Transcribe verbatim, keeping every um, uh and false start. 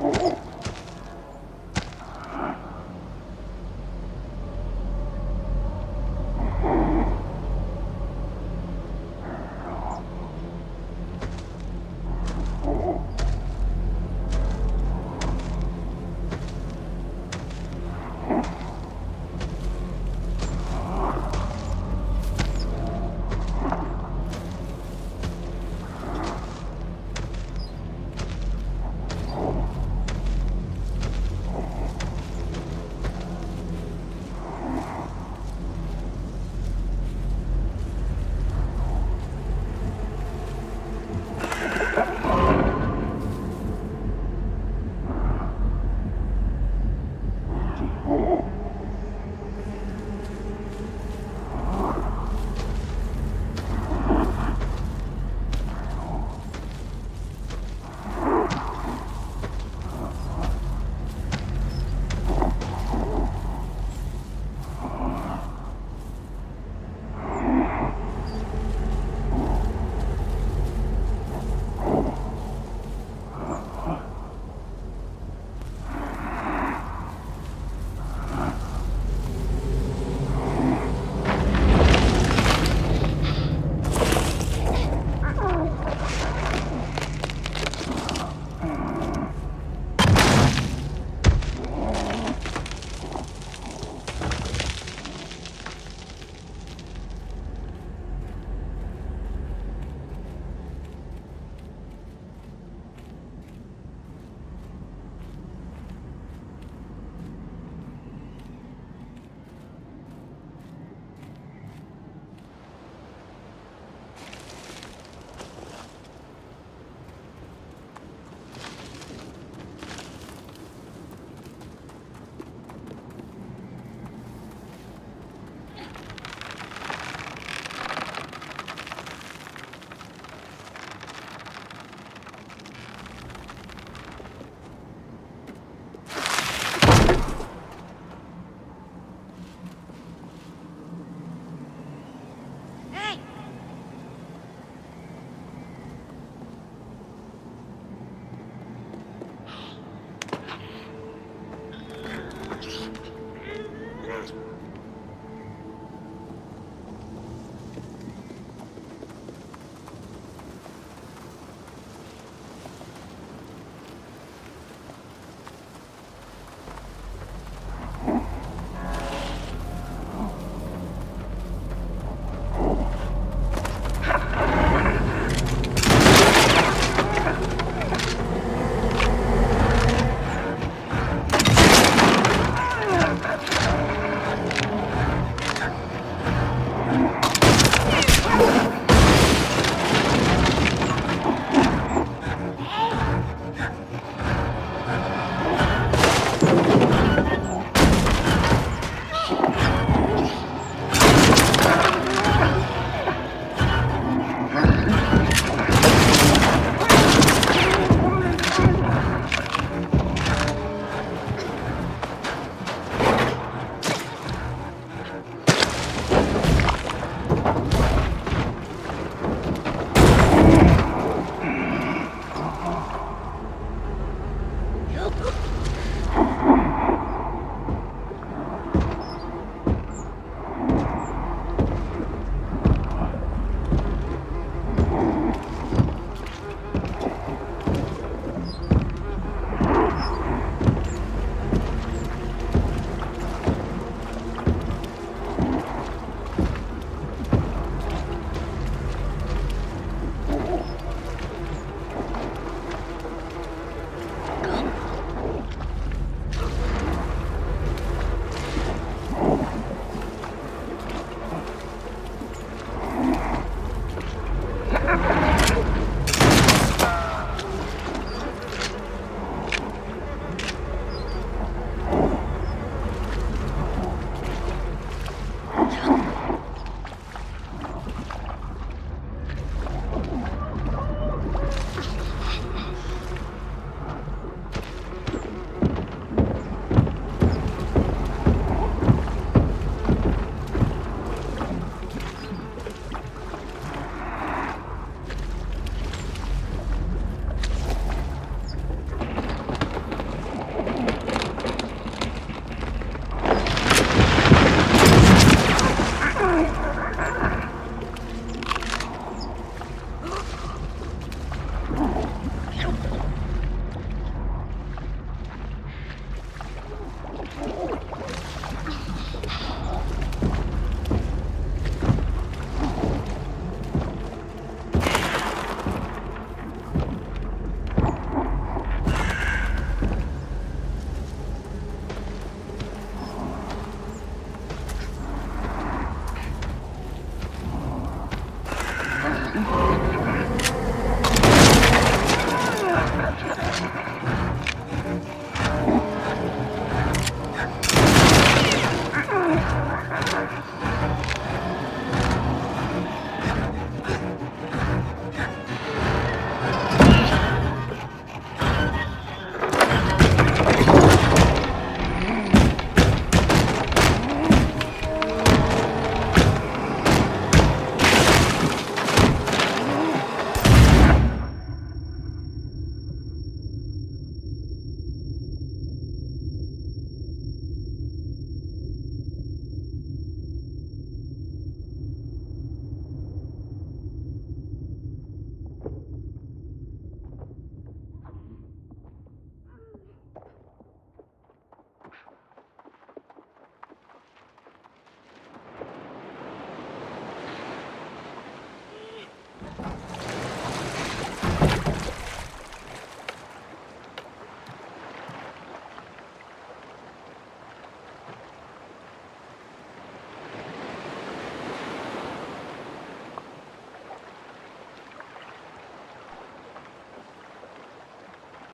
Oh.